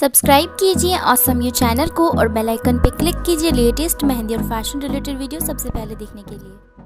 Subscribe कीजिए awesome you channel को और बेल आइकन पे क्लिक कीजिए लेटेस्ट मेहंदी और फैशन रिलेटेड वीडियो सबसे पहले देखने के लिए।